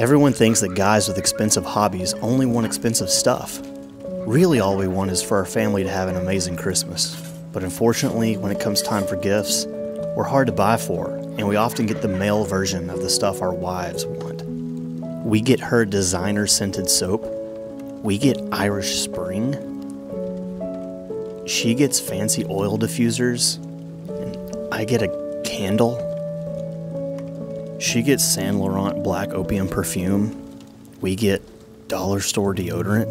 Everyone thinks that guys with expensive hobbies only want expensive stuff. Really, all we want is for our family to have an amazing Christmas. But unfortunately, when it comes time for gifts, we're hard to buy for, and we often get the male version of the stuff our wives want. We get her designer scented soap. We get Irish Spring. She gets fancy oil diffusers, and I get a candle. She gets Saint Laurent Black Opium perfume. We get dollar store deodorant.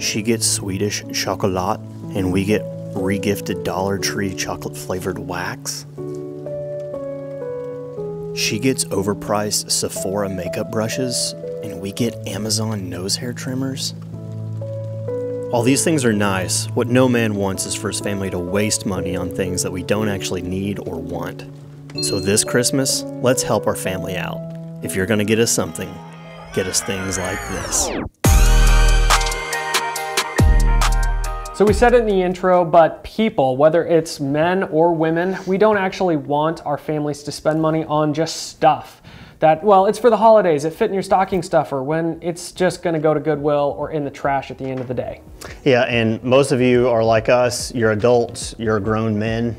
She gets Swedish chocolate, and we get regifted Dollar Tree chocolate flavored wax. She gets overpriced Sephora makeup brushes, and we get Amazon nose hair trimmers. All these things are nice. What no man wants is for his family to waste money on things that we don't actually need or want. So this Christmas, let's help our family out. If you're gonna get us something, get us things like this. So we said it in the intro, but people, whether it's men or women, we don't actually want our families to spend money on just stuff. That, well, it's for the holidays, it fit in your stocking stuffer, when it's just gonna go to Goodwill or in the trash at the end of the day. Yeah, and most of you are like us, you're adults, you're grown men,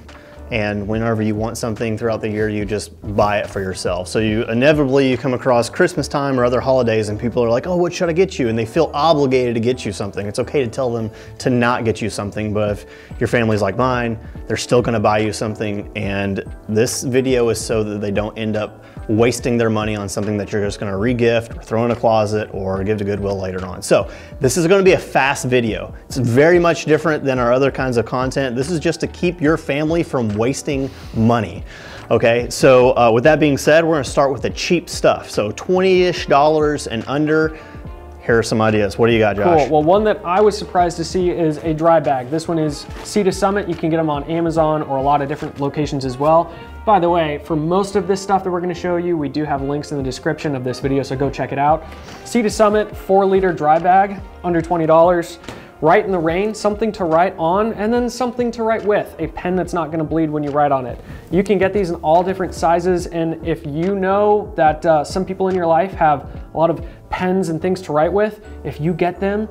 and whenever you want something throughout the year, you just buy it for yourself. So inevitably you come across Christmas time or other holidays and people are like, oh, what should I get you? And they feel obligated to get you something. It's okay to tell them to not get you something, but if your family's like mine, they're still gonna buy you something. And this video is so that they don't end up wasting their money on something that you're just gonna re-gift or throw in a closet or give to Goodwill later on. So this is gonna be a fast video. It's very much different than our other kinds of content. This is just to keep your family from wasting money. Okay, so with that being said, we're gonna start with the cheap stuff. So $20-ish and under. Here are some ideas. What do you got, Josh? Cool. Well, one that I was surprised to see is a dry bag. This one is Sea to Summit. You can get them on Amazon or a lot of different locations as well. By the way, for most of this stuff that we're gonna show you, we do have links in the description of this video, so go check it out. Sea to Summit 4-liter dry bag, under $20. Write in the rain, something to write on, and then something to write with, a pen that's not gonna bleed when you write on it. You can get these in all different sizes, and if you know that some people in your life have a lot of pens and things to write with, if you get them,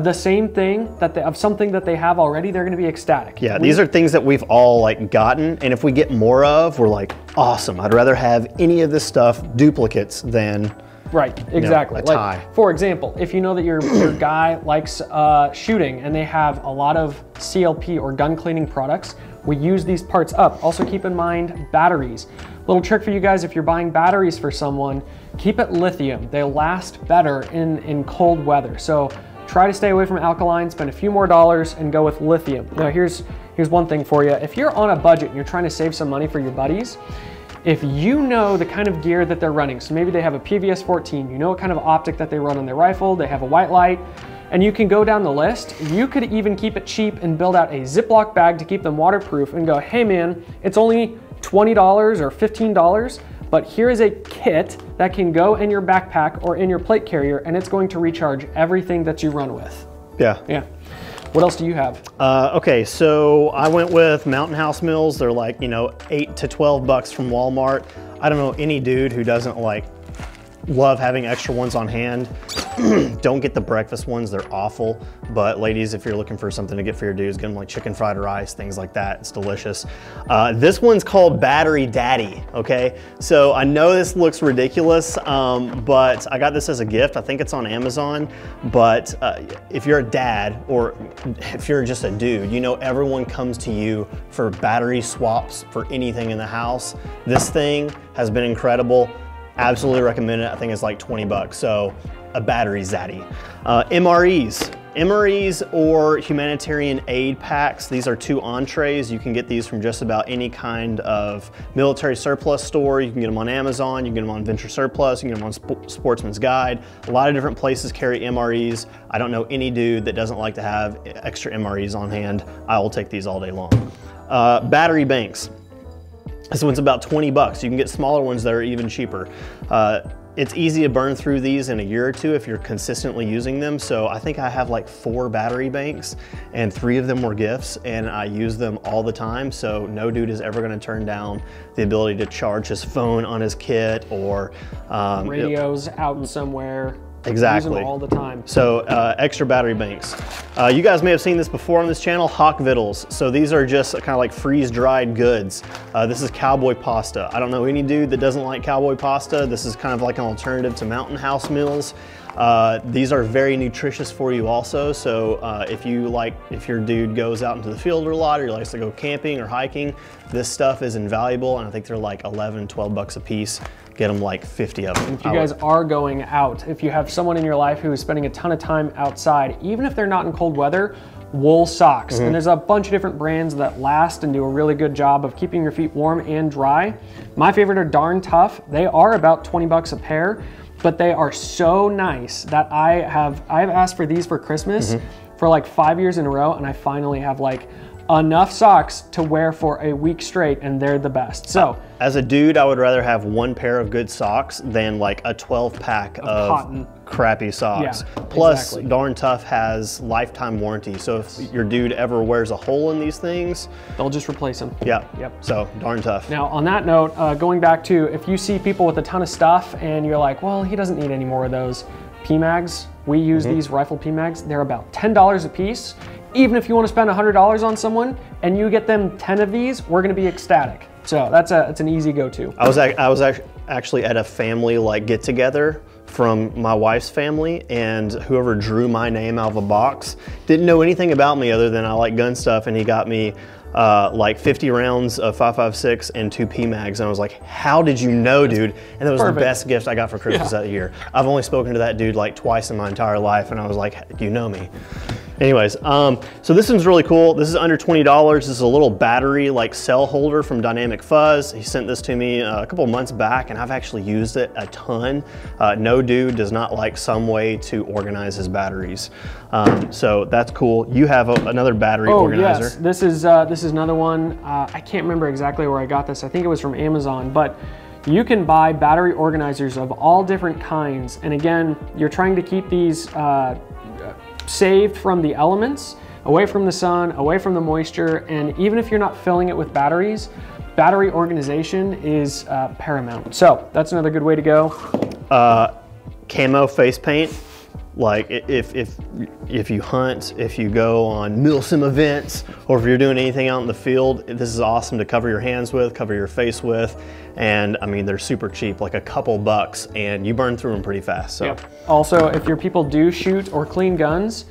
the same thing that of something that they have already, they're gonna be ecstatic. Yeah, these are things that we've all like gotten, and if we get more of, we're like, awesome, I'd rather have any of this stuff duplicates than right, exactly. No, like, for example, if you know that your guy likes shooting and they have a lot of CLP or gun cleaning products, we use these parts up. Also keep in mind batteries. Little trick for you guys, if you're buying batteries for someone, keep it lithium. They last better in cold weather. So try to stay away from alkaline, spend a few more dollars and go with lithium. Now here's one thing for you. If you're on a budget and you're trying to save some money for your buddies, if you know the kind of gear that they're running, so maybe they have a PVS-14, you know what kind of optic that they run on their rifle, they have a white light, and you can go down the list. You could even keep it cheap and build out a Ziploc bag to keep them waterproof and go, hey man, it's only $20 or $15, but here is a kit that can go in your backpack or in your plate carrier, and it's going to recharge everything that you run with. Yeah. Yeah. What else do you have? Okay, so I went with Mountain House Meals. They're like, you know, $8 to $12 from Walmart. I don't know any dude who doesn't like love having extra ones on hand. Don't get the breakfast ones, they're awful. But ladies, if you're looking for something to get for your dudes, get them like chicken fried rice, things like that, it's delicious. This one's called Battery Daddy, okay? So I know this looks ridiculous, but I got this as a gift. I think it's on Amazon, but if you're a dad or if you're just a dude, you know everyone comes to you for battery swaps for anything in the house. This thing has been incredible. Absolutely recommend it. I think it's like $20, so a battery zaddy. MREs or humanitarian aid packs. These are two entrees. You can get these from just about any kind of military surplus store. You can get them on Amazon, you can get them on Venture Surplus, you can get them on Sportsman's Guide. A lot of different places carry MREs. I don't know any dude that doesn't like to have extra MREs on hand. I will take these all day long. Battery banks. This one's about $20. You can get smaller ones that are even cheaper. It's easy to burn through these in a year or two if you're consistently using them. So I think I have like 4 battery banks and 3 of them were gifts and I use them all the time. So no dude is ever gonna turn down the ability to charge his phone on his kit or radios out and somewhere. Exactly. Use them all the time. So extra battery banks. You guys may have seen this before on this channel, Hawk Vittles. So these are just kind of like freeze-dried goods. This is cowboy pasta. I don't know any dude that doesn't like cowboy pasta. This is kind of like an alternative to Mountain House meals. These are very nutritious for you also. So if your dude goes out into the field a lot or likes to go camping or hiking, this stuff is invaluable. And I think they're like 11, 12 bucks a piece. Get them like 50 of them. If you guys are going out, if you have someone in your life who is spending a ton of time outside, even if they're not in cold weather, wool socks. Mm-hmm. And there's a bunch of different brands that last and do a really good job of keeping your feet warm and dry. My favorite are Darn Tough. They are about 20 bucks a pair, but they are so nice that I've asked for these for Christmas mm-hmm. for like 5 years in a row, and I finally have like enough socks to wear for a week straight, and they're the best. So as a dude, I would rather have 1 pair of good socks than like a 12 pack of cotton crappy socks. Yeah, plus exactly. Darn Tough has lifetime warranty. So if your dude ever wears a hole in these things, they'll just replace them. Yeah. Yep. So Darn Tough. Now on that note, going back to, if you see people with a ton of stuff and you're like, well, he doesn't need any more of those, P-MAGs, we use mm-hmm. these rifle P-MAGs. They're about $10 a piece. Even if you want to spend $100 on someone and you get them 10 of these, we're going to be ecstatic. So it's an easy go-to. I was actually at a family like get together from my wife's family, and whoever drew my name out of a box didn't know anything about me other than I like gun stuff, and he got me like 50 rounds of 5.56 and 2 P-MAGs. And I was like, how did you know, dude? And that was perfect. The best gift I got for Christmas yeah. that year. I've only spoken to that dude like twice in my entire life, and I was like, you know me. Anyways, so this one's really cool. This is under $20. This is a little battery like cell holder from Dynamic Fuzz. He sent this to me a couple months back, and I've actually used it a ton. No dude does not like some way to organize his batteries. So that's cool. You have another battery organizer. Yes. This is another one. I can't remember exactly where I got this. I think it was from Amazon, but you can buy battery organizers of all different kinds. And again, you're trying to keep these saved from the elements, away from the sun, away from the moisture. And even if you're not filling it with batteries, battery organization is paramount. So that's another good way to go. Camo face paint. Like if you hunt, if you go on milsim events, or if you're doing anything out in the field, this is awesome to cover your hands with, cover your face with. And I mean, they're super cheap, like a couple bucks, and you burn through them pretty fast. So yep. Also, if your people do shoot or clean guns,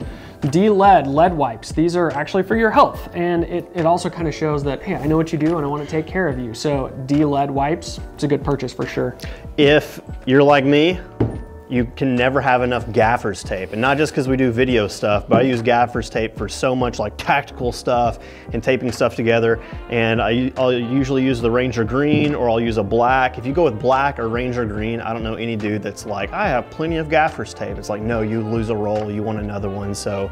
de-lead, lead wipes. These are actually for your health. And it also kind of shows that, hey, I know what you do and I want to take care of you. So de-lead wipes, it's a good purchase for sure. If you're like me, you can never have enough gaffer's tape. And not just because we do video stuff, but I use gaffer's tape for so much like tactical stuff and taping stuff together. And I'll usually use the Ranger Green, or I'll use a black. If you go with black or Ranger Green, I don't know any dude that's like, I have plenty of gaffer's tape. It's like, no, you lose a roll, you want another one. So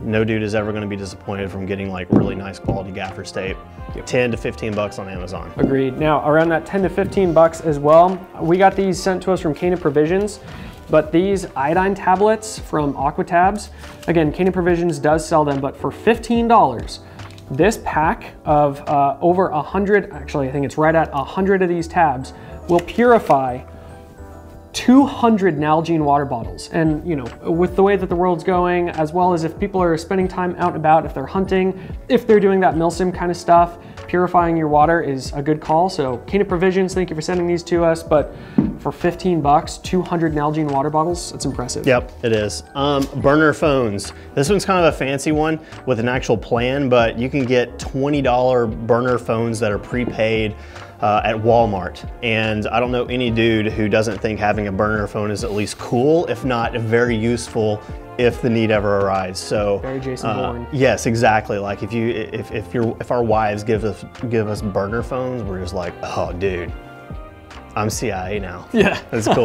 no dude is ever gonna be disappointed from getting like really nice quality gaffer's tape. Yep. 10 to 15 bucks on Amazon. Agreed. Now around that 10 to 15 bucks as well, we got these sent to us from Cana Provisions. But these iodine tablets from AquaTabs, again, Cana Provisions does sell them, but for $15, this pack of over 100, actually I think it's right at 100 of these tabs, will purify 200 Nalgene water bottles. And you know, with the way that the world's going, as well as if people are spending time out and about, if they're hunting, if they're doing that milsim kind of stuff, purifying your water is a good call. So Cana Provisions, thank you for sending these to us. But for 15 bucks, 200 Nalgene water bottles, that's impressive. Yep, it is. Burner phones. This one's kind of a fancy one with an actual plan, but you can get $20 burner phones that are prepaid at Walmart. And I don't know any dude who doesn't think having a burner phone is at least cool, if not very useful, if the need ever arises. So very Jason Bourne. Yes, exactly. Like if our wives give us burner phones, we're just like, oh dude, I'm CIA now. Yeah, that's cool.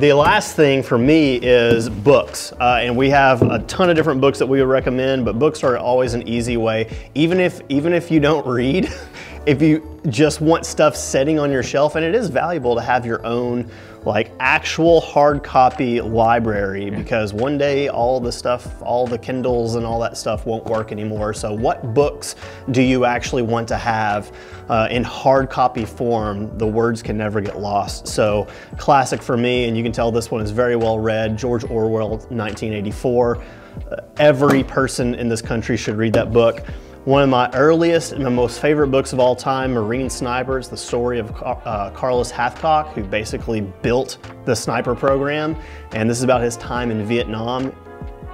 The last thing for me is books, and we have a ton of different books that we would recommend. But books are always an easy way, even if you don't read. if you just want stuff sitting on your shelf, and it is valuable to have your own like actual hard copy library, because one day all the stuff, all the Kindles and all that stuff won't work anymore. So what books do you actually want to have in hard copy form? The words can never get lost. So classic for me, and you can tell this one is very well read, George Orwell, 1984. Every person in this country should read that book. One of my earliest and my most favorite books of all time, Marine Snipers, the story of Carlos Hathcock, who basically built the sniper program. And this is about his time in Vietnam.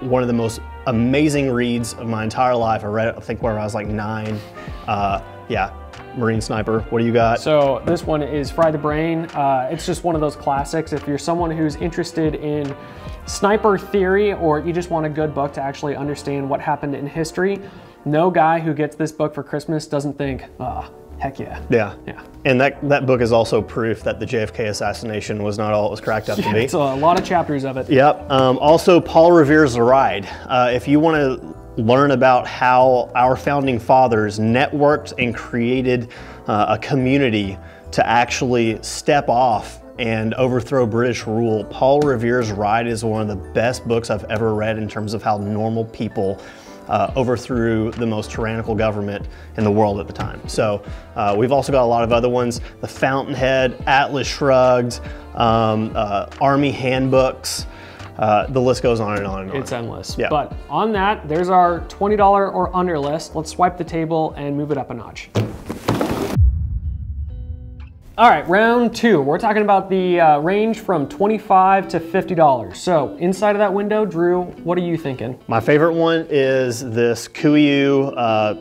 One of the most amazing reads of my entire life. I read it, I think, when I was like 9. Yeah, Marine Sniper, what do you got? So this one is Fry the Brain. It's just one of those classics. If you're someone who's interested in sniper theory, or you just want a good book to actually understand what happened in history, no guy who gets this book for Christmas doesn't think, ah, oh, heck yeah. Yeah. Yeah. And that book is also proof that the JFK assassination was not all it was cracked up to be. It's a lot of chapters of it. Yep. Also, Paul Revere's The Ride. If you want to learn about how our founding fathers networked and created a community to actually step off and overthrow British rule, Paul Revere's Ride is one of the best books I've ever read in terms of how normal people overthrew the most tyrannical government in the world at the time. So we've also got a lot of other ones. The Fountainhead, Atlas Shrugged, Army Handbooks, the list goes on and on and on. It's endless. Yeah. But on that, there's our $20 or under list. Let's swipe the table and move it up a notch. All right, round two. We're talking about the range from $25 to $50. So inside of that window, Drew, what are you thinking? My favorite one is this Kuiu,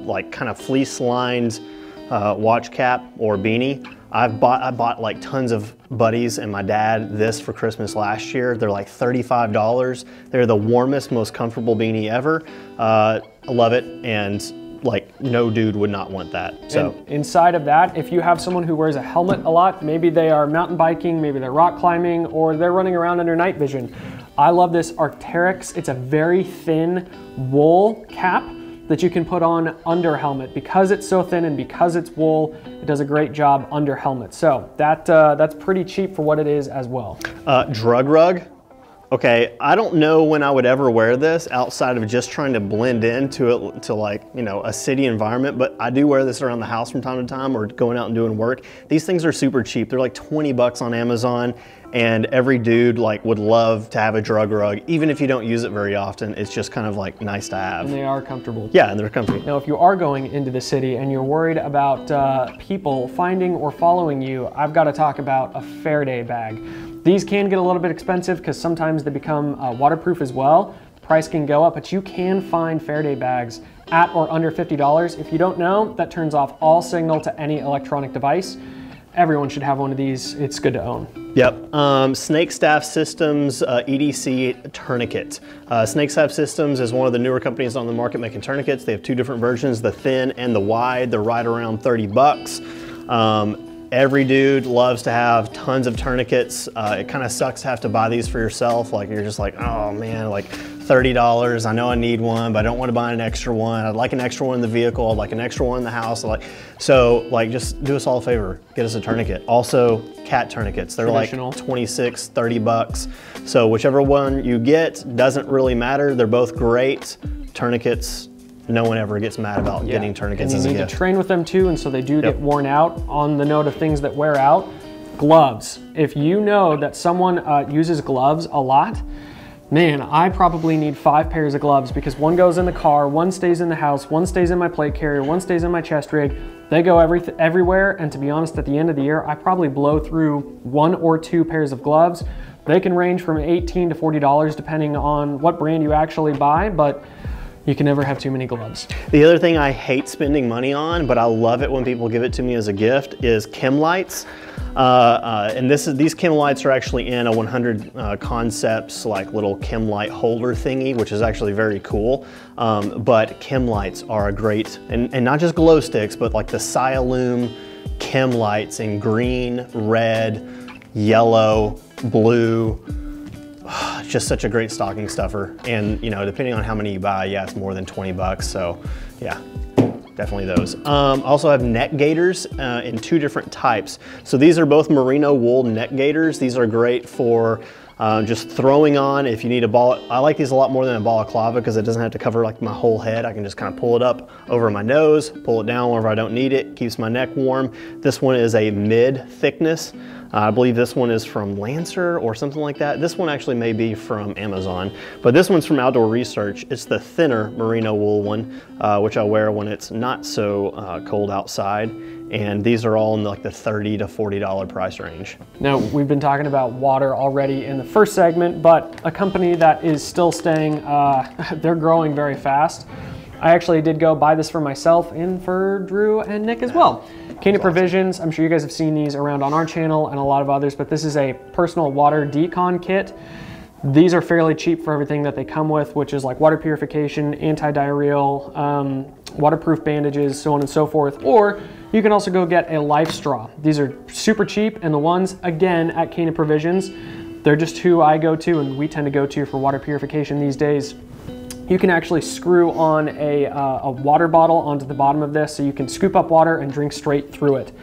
like kind of fleece-lined watch cap or beanie. I bought like tons of buddies and my dad this for Christmas last year. They're like $35. They're the warmest, most comfortable beanie ever. I love it, and like no dude would not want that. So and inside of that, if you have someone who wears a helmet a lot, maybe they are mountain biking, maybe they're rock climbing, or they're running around under night vision. I love this Arc'teryx. It's a very thin wool cap that you can put on under helmet. Because it's so thin and because it's wool, it does a great job under helmet. So that's pretty cheap for what it is as well. Drug rug. Okay, I don't know when I would ever wear this outside of just trying to blend into it to like, you know, a city environment, but I do wear this around the house from time to time or going out and doing work. These things are super cheap. They're like 20 bucks on Amazon, and every dude like would love to have a drug rug. Even if you don't use it very often, it's just kind of like nice to have. And they are comfortable. Yeah, and they're comfy. Now, if you are going into the city and you're worried about people finding or following you, I've got to talk about a Faraday bag. These can get a little bit expensive because sometimes they become waterproof as well. Price can go up, but you can find Faraday bags at or under $50. If you don't know, that turns off all signal to any electronic device. Everyone should have one of these. It's good to own. Yep. Snake Staff Systems EDC Tourniquet. Snake Staff Systems is one of the newer companies on the market making tourniquets. They have two different versions, the thin and the wide. They're right around 30 bucks. Every dude loves to have tons of tourniquets. It kind of sucks to have to buy these for yourself. Like you're just like, oh man, like $30. I know I need one, but I don't want to buy an extra one. I'd like an extra one in the vehicle. I'd like an extra one in the house. So just do us all a favor, get us a tourniquet. Also cat tourniquets. They're like 26, 30 bucks. So whichever one you get doesn't really matter. They're both great tourniquets. No one ever gets mad about getting tourniquets as a gift. You need to train with them too, and so they do get worn out. On the note of things that wear out, gloves. If you know that someone uses gloves a lot, man, I probably need 5 pairs of gloves because one goes in the car, one stays in the house, one stays in my plate carrier, one stays in my chest rig. They go everywhere, and to be honest, at the end of the year, I probably blow through 1 or 2 pairs of gloves. They can range from $18 to $40 depending on what brand you actually buy, but you can never have too many gloves. The other thing I hate spending money on, but I love it when people give it to me as a gift, is chem lights. And these chem lights are actually in a 100 Concepts like little chem light holder thingy, which is actually very cool. But chem lights are a great, and not just glow sticks, but like the Sialume chem lights in green, red, yellow, blue. It's just such a great stocking stuffer. And you know, depending on how many you buy, yeah, it's more than 20 bucks. So yeah. definitely those. Also have neck gaiters in two different types. So these are both merino wool neck gaiters. These are great for just throwing on if you need a ball. I like these a lot more than a balaclava because it doesn't have to cover like my whole head. I can just kind of pull it up over my nose, pull it down wherever I don't need it. Keeps my neck warm. This one is a mid thickness. I believe this one is from Lancer or something like that. This one actually may be from Amazon, but this one's from Outdoor Research. It's the thinner merino wool one, which I wear when it's not so cold outside. And these are all in like the $30 to $40 price range. Now, we've been talking about water already in the first segment, but a company that is still staying, they're growing very fast. I actually did go buy this for myself and for Drew and Nick as well. Cana Provisions, I'm sure you guys have seen these around on our channel and a lot of others, but this is a personal water decon kit. These are fairly cheap for everything that they come with, which is like water purification, anti-diarrheal, waterproof bandages, so on and so forth. Or you can also go get a life straw. These are super cheap, and the ones, again, at Cana Provisions, they're just who I go to and we tend to go to for water purification these days. You can actually screw on a water bottle onto the bottom of this so you can scoop up water and drink straight through it.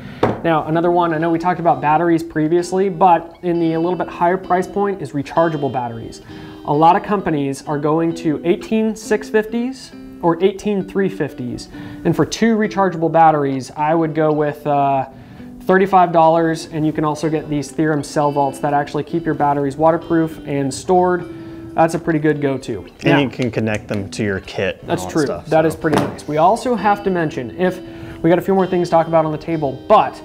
Now, another one, I know we talked about batteries previously, but in the a little bit higher price point is rechargeable batteries. A lot of companies are going to 18650s or 18350s. And for two rechargeable batteries, I would go with $35, and you can also get these Theorem cell vaults that actually keep your batteries waterproof and stored. That's a pretty good go-to. And now, you can connect them to your kit. And that's true. Stuff, that is pretty nice. We also have to mention, if we got a few more things to talk about on the table, but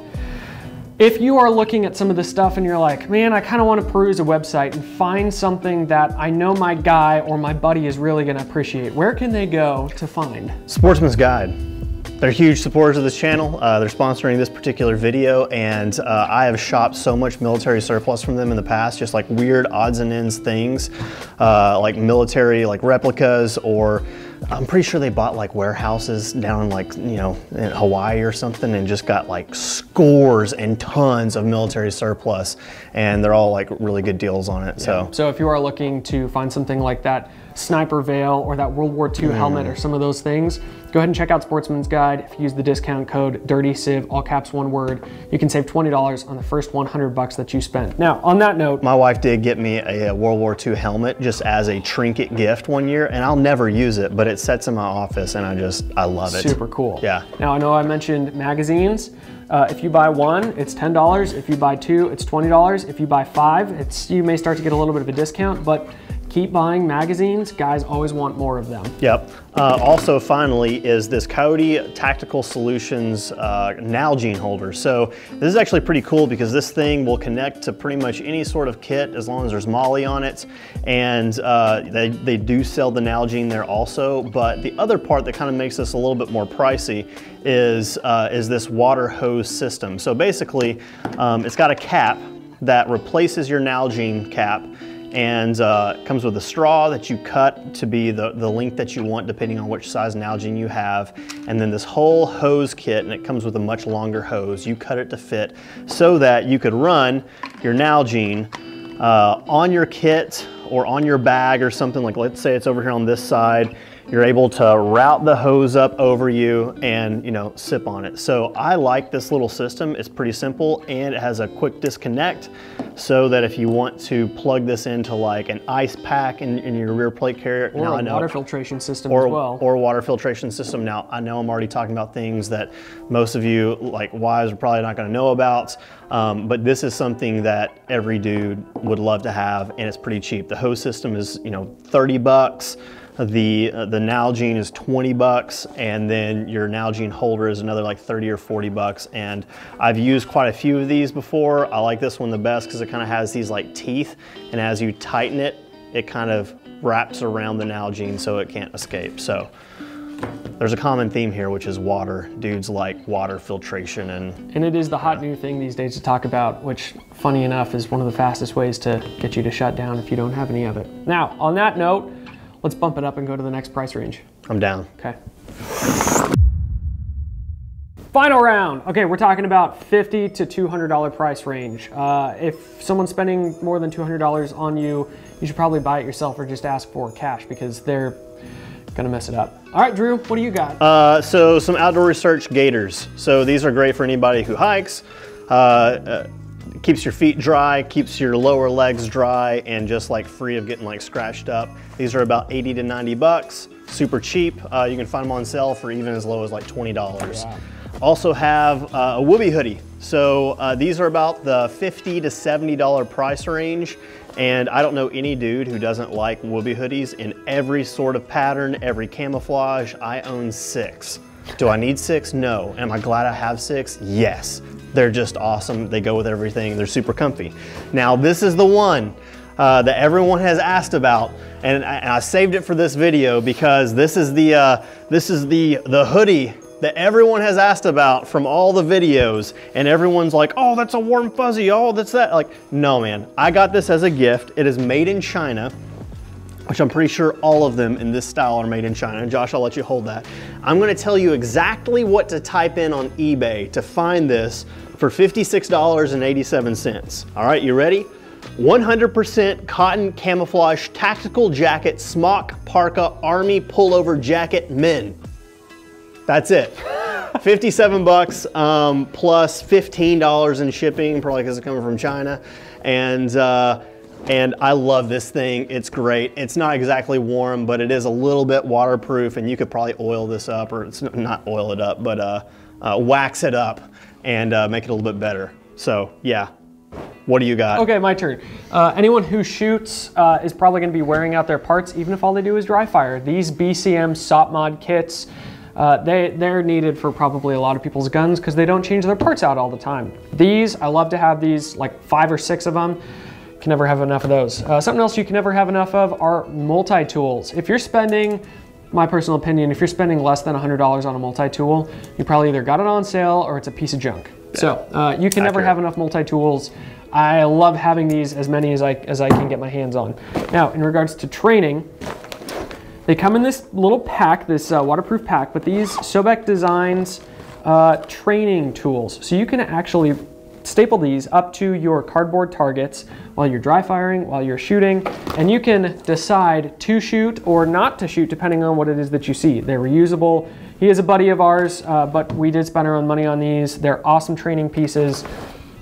if you are looking at some of this stuff and you're like, man, I kind of want to peruse a website and find something that I know my guy or my buddy is really going to appreciate, where can they go to find? Sportsman's Guide. They're huge supporters of this channel. They're sponsoring this particular video, and I have shopped so much military surplus from them in the past, just like weird odds and ends things, like military like replicas, or I'm pretty sure they bought like warehouses down in like, you know, in Hawaii or something, and just got like scores and tons of military surplus, and they're all like really good deals on it. Yeah. So if you are looking to find something like that sniper veil or that World War II helmet or some of those things, go ahead and check out Sportsman's Guide. If you use the discount code DIRTYCIV, all caps, one word, you can save $20 on the first 100 bucks that you spend. Now, on that note, my wife did get me a World War II helmet just as a trinket gift one year, and I'll never use it, but it sits in my office and I love it. Super cool. Yeah. Now, I know I mentioned magazines. If you buy one, it's $10. If you buy two, it's $20. If you buy five, you may start to get a little bit of a discount, but keep buying magazines. Guys always want more of them. Yep. Also, finally, is this Coyote Tactical Solutions Nalgene holder. So this is actually pretty cool because this thing will connect to pretty much any sort of kit as long as there's MOLLE on it. And they do sell the Nalgene there also. But the other part that kind of makes this a little bit more pricey is this water hose system. So basically, it's got a cap that replaces your Nalgene cap, and comes with a straw that you cut to be the length that you want depending on which size Nalgene you have, and then this whole hose kit, and it comes with a much longer hose. You cut it to fit so that you could run your Nalgene on your kit or on your bag or something. Like, let's say it's over here on this side, you're able to route the hose up over you and, you know, sip on it. So I like this little system. It's pretty simple, and it has a quick disconnect so that if you want to plug this into like an ice pack in your rear plate carrier. Or a water filtration system as well. Or a water filtration system. Now, I know I'm already talking about things that most of you, like wives, are probably not gonna know about, but this is something that every dude would love to have, and it's pretty cheap. The hose system is, you know, 30 bucks. The Nalgene is 20 bucks, and then your Nalgene holder is another like 30 or 40 bucks. And I've used quite a few of these before. I like this one the best because it kind of has these like teeth, and as you tighten it, it kind of wraps around the Nalgene so it can't escape. So there's a common theme here, which is water. Dudes like water filtration, and it is the hot new thing these days to talk about, which funny enough is one of the fastest ways to get you to shut down if you don't have any of it. Now, on that note, let's bump it up and go to the next price range. I'm down. Okay. Final round. Okay, we're talking about $50 to $200 price range. If someone's spending more than $200 on you, you should probably buy it yourself or just ask for cash, because they're gonna mess it up. All right, Drew, what do you got? So some Outdoor Research gaiters. So these are great for anybody who hikes. Keeps your feet dry, keeps your lower legs dry, and just like free of getting like scratched up. These are about 80 to 90 bucks, super cheap. You can find them on sale for even as low as like $20. Wow. Also have a Wooby hoodie. So these are about the $50 to $70 price range. And I don't know any dude who doesn't like Wooby hoodies in every sort of pattern, every camouflage. I own 6. Do I need 6? No. Am I glad I have 6? Yes. They're just awesome. They go with everything. They're super comfy. Now this is the one that everyone has asked about, and I saved it for this video because this is the hoodie that everyone has asked about from all the videos, and everyone's like, oh, that's a warm fuzzy, oh, that's that. Like, no man, I got this as a gift. It is made in China, which I'm pretty sure all of them in this style are made in China. Josh, I'll let you hold that. I'm gonna tell you exactly what to type in on eBay to find this for $56.87. All right, you ready? 100% cotton camouflage tactical jacket, smock, parka, army pullover jacket, men. That's it. 57 bucks plus $15 in shipping, probably because it's coming from China. And I love this thing. It's great. It's not exactly warm, but it is a little bit waterproof, and you could probably oil this up, or it's not oil it up, but wax it up and make it a little bit better. So yeah. What do you got? Okay, my turn. Anyone who shoots is probably going to be wearing out their parts, even if all they do is dry fire. These BCM Sopmod kits, they're needed for probably a lot of people's guns because they don't change their parts out all the time. These, I love to have these, like 5 or 6 of them. Can never have enough of those. Something else you can never have enough of are multi-tools. If you're spending, my personal opinion, if you're spending less than $100 on a multi-tool, you probably either got it on sale or it's a piece of junk. Yeah. So you can never have enough multi-tools. I love having these, as many as I can get my hands on. Now, in regards to training, they come in this little pack, this waterproof pack, but these Sobek Designs training tools. So you can actually staple these up to your cardboard targets while you're dry firing, while you're shooting, and you can decide to shoot or not to shoot depending on what it is that you see. They're reusable. He is a buddy of ours, but we did spend our own money on these. They're awesome training pieces.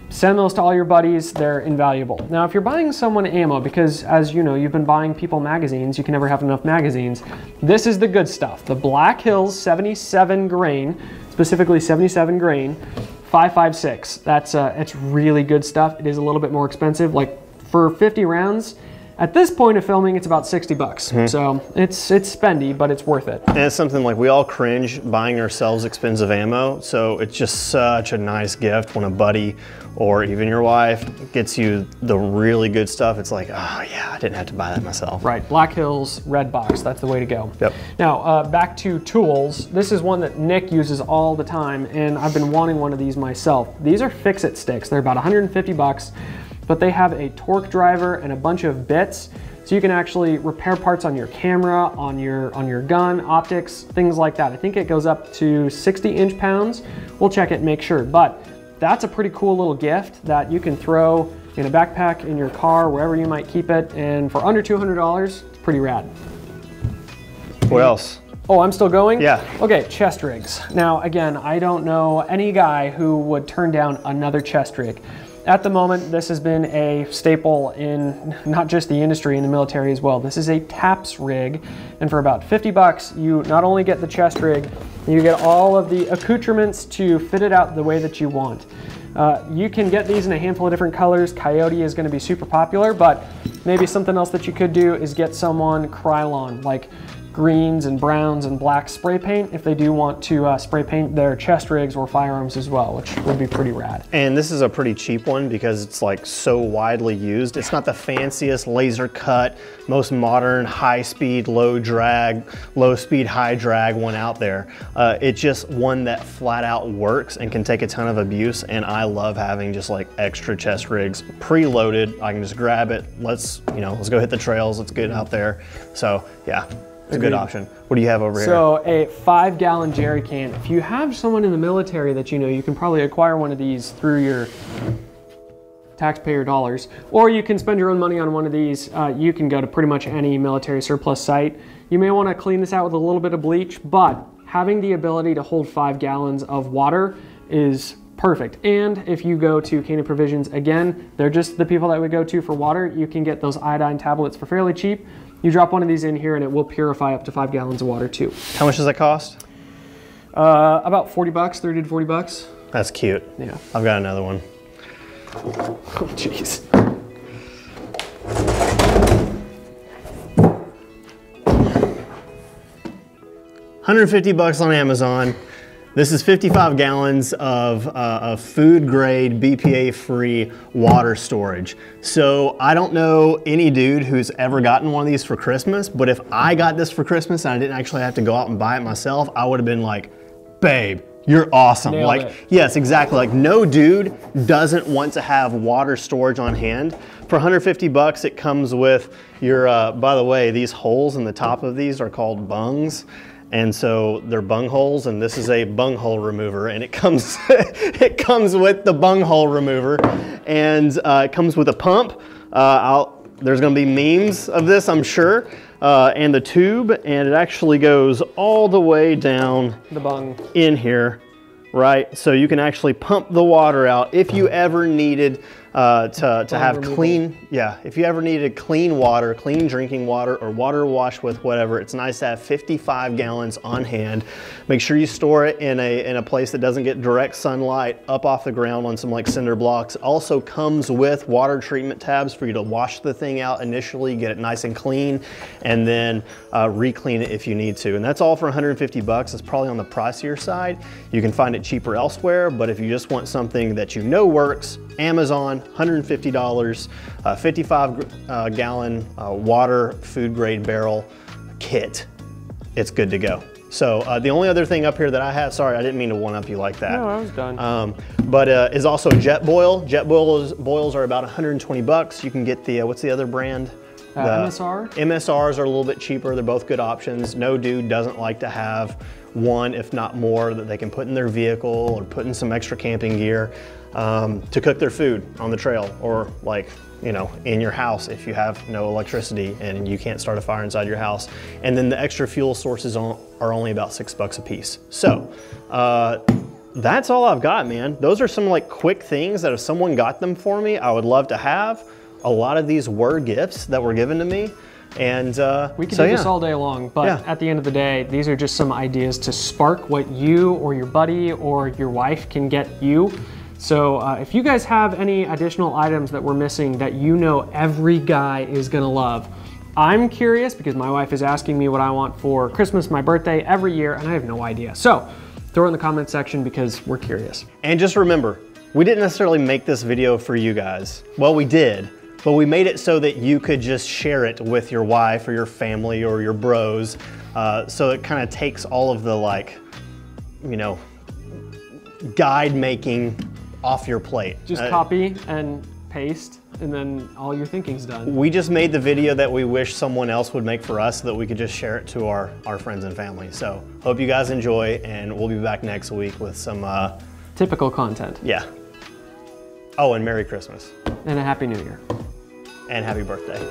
Send those to all your buddies. They're invaluable. Now, if you're buying someone ammo, because as you know, you've been buying people magazines, you can never have enough magazines. This is the good stuff. The Black Hills 77 grain, specifically 77 grain, 5.56. That's it's really good stuff. It is a little bit more expensive. Like for 50 rounds, at this point of filming, it's about 60 bucks. Mm-hmm. So it's spendy, but it's worth it. And it's something like we all cringe buying ourselves expensive ammo. So it's just such a nice gift when a buddy or even your wife gets you the really good stuff. It's like, oh yeah, I didn't have to buy that myself. Right, Black Hills, Red Box, that's the way to go. Yep. Now, back to tools. This is one that Nick uses all the time, and I've been wanting one of these myself. These are fix-it sticks. They're about 150 bucks. But they have a torque driver and a bunch of bits, so you can actually repair parts on your camera, on your gun, optics, things like that. I think it goes up to 60 inch-pounds. We'll check it and make sure, but that's a pretty cool little gift that you can throw in a backpack, in your car, wherever you might keep it, and for under $200, it's pretty rad. What else? Oh, I'm still going? Yeah. Okay, chest rigs. Now, again, I don't know any guy who would turn down another chest rig. At the moment, this has been a staple in not just the industry, in the military as well. This is a TAPS rig, and for about 50 bucks, you not only get the chest rig, you get all of the accoutrements to fit it out the way that you want. You can get these in a handful of different colors. Coyote is gonna be super popular, but maybe something else that you could do is get someone Krylon, like greens and browns and black spray paint if they do want to spray paint their chest rigs or firearms as well, which would be pretty rad. And this is a pretty cheap one because it's like so widely used. It's not the fanciest laser cut, most modern high speed, low drag, low speed, high drag one out there. It's just one that flat out works and can take a ton of abuse. And I love having just like extra chest rigs preloaded. I can just grab it. Let's go hit the trails. Let's get out there. So yeah. It's a good option. What do you have over here? So a 5-gallon jerry can. If you have someone in the military that you know, you can probably acquire one of these through your taxpayer dollars, or you can spend your own money on one of these. You can go to pretty much any military surplus site. You may want to clean this out with a little bit of bleach, but having the ability to hold 5 gallons of water is perfect. And if you go to Cana Provisions, again, they're just the people that we go to for water, you can get those iodine tablets for fairly cheap. You drop one of these in here and it will purify up to 5 gallons of water too. How much does that cost? About 40 bucks, 30 to 40 bucks. That's cute. Yeah. I've got another one. Oh, jeez. $150 on Amazon. This is 55 gallons of food grade BPA free water storage. So I don't know any dude who's ever gotten one of these for Christmas, but if I got this for Christmas and I didn't actually have to go out and buy it myself, I would have been like, babe, you're awesome. Nailed like, it. Yes, exactly. Like no dude doesn't want to have water storage on hand. For 150 bucks, it comes with your, by the way, these holes in the top of these are called bungs. And so they're bung holes, and this is a bung hole remover, and it comes it comes with the bung hole remover, and it comes with a pump. There's going to be memes of this, I'm sure, and the tube, and it actually goes all the way down the bung in here, right? So you can actually pump the water out if you ever needed to have clean, yeah, if you ever needed clean water, clean drinking water, or water washed with whatever, it's nice to have 55 gallons on hand. Make sure you store it in a place that doesn't get direct sunlight, up off the ground on some like cinder blocks. Also comes with water treatment tabs for you to wash the thing out initially, get it nice and clean, and then re-clean it if you need to. And that's all for 150 bucks. It's probably on the pricier side. You can find it cheaper elsewhere, but if you just want something that you know works, Amazon, $150, 55 gallon water food grade barrel kit. It's good to go. So the only other thing up here that I have, sorry, I didn't mean to one up you like that. No, I was done. But is also Jetboil. Jetboils are about 120 bucks. You can get the, what's the other brand? MSR. MSRs are a little bit cheaper. They're both good options. No dude doesn't like to have one, if not more, that they can put in their vehicle or put in some extra camping gear to cook their food on the trail, or like, you know, in your house if you have no electricity and you can't start a fire inside your house. And then the extra fuel sources are only about $6 a piece. So that's all I've got, man. Those are some like quick things that if someone got them for me, I would love to have. A lot of these were gifts that were given to me. And we could do this all day long, but at the end of the day, these are just some ideas to spark what you or your buddy or your wife can get you. So if you guys have any additional items that we're missing that you know every guy is gonna love, I'm curious because my wife is asking me what I want for Christmas, my birthday, every year, and I have no idea. So throw in the comment section because we're curious. And just remember, we didn't necessarily make this video for you guys. Well, we did. But we made it so that you could just share it with your wife or your family or your bros. So it kind of takes all of the like, you know, guide making off your plate. Just copy and paste, and then all your thinking's done. We just made the video that we wish someone else would make for us so that we could just share it to our friends and family. So hope you guys enjoy, and we'll be back next week with some typical content. Yeah. Oh, and Merry Christmas. And a Happy New Year. And happy birthday.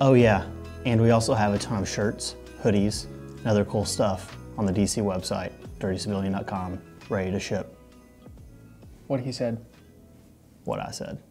Oh yeah, and we also have a ton of shirts, hoodies, and other cool stuff on the DC website, dirtycivilian.com, ready to ship. What he said. What I said.